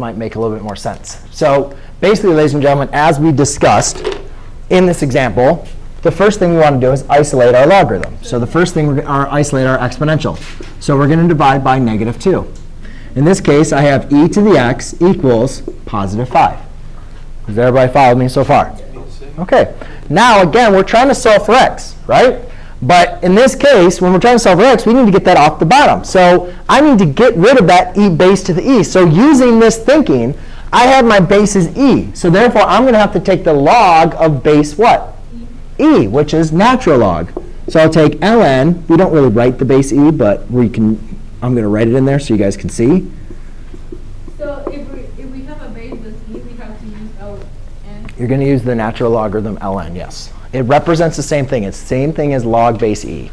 might make a little bit more sense. So basically, ladies and gentlemen, as we discussed in this example, the first thing we want to do is isolate our logarithm. So the first thing, isolate our exponential. So we're going to divide by negative 2. In this case, I have e to the x equals positive 5. Has everybody followed me so far? OK. Now, again, we're trying to solve for x, right? But in this case, when we're trying to solve for x, we need to get that off the bottom. So I need to get rid of that e base to the e. So using this thinking, I have my base is e. So therefore, I'm going to have to take the log of base what? E, which is natural log. So I'll take ln. We don't really write the base e, but we can. I'm going to write it in there so you guys can see. So if we have a base that's e, we have to use ln. You're going to use the natural logarithm ln, yes. It represents the same thing. It's the same thing as log base e.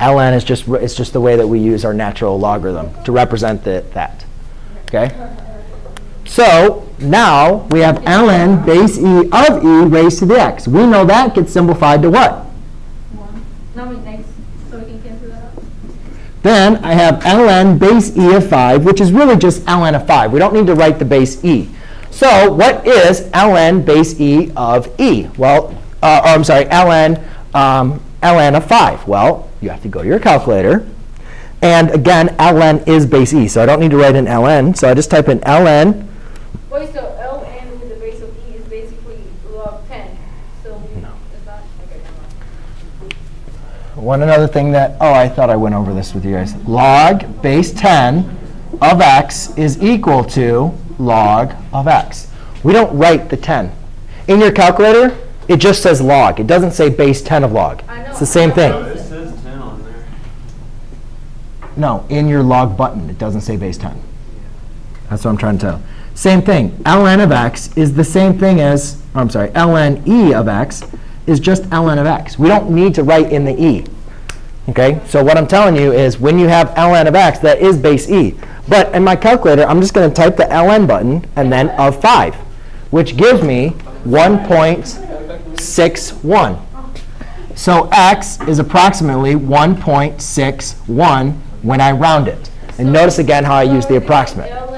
Ln is just the way that we use our natural logarithm to represent that. Okay. So now we have ln base e of e raised to the x. We know that gets simplified to what? 1. No, wait, next. So we can cancel that out. Then I have ln base e of 5, which is really just ln of 5. We don't need to write the base e. So what is ln base e of e? Well. I'm sorry, ln of 5. Well, you have to go to your calculator. And again, ln is base e. So I don't need to write in ln. So I just type in ln. Wait, so ln with the base of e is basically log 10. So no. It's not, OK. One another thing that, oh, I thought I went over this with you guys. Log base 10 of x is equal to log of x. We don't write the 10. In your calculator, it just says log. It doesn't say base 10 of log. It's the same thing. It says 10 on there. No, in your log button, it doesn't say base 10. Yeah. That's what I'm trying to tell. Same thing. ln of x is the same thing as, oh, I'm sorry, ln e of x is just ln of x. We don't need to write in the e. Okay? So what I'm telling you is when you have ln of x, that is base e. But in my calculator, I'm just going to type the ln button and then of 5, which gives me 1.61. So x is approximately 1.61 when I round it. And notice again how I use the approximate.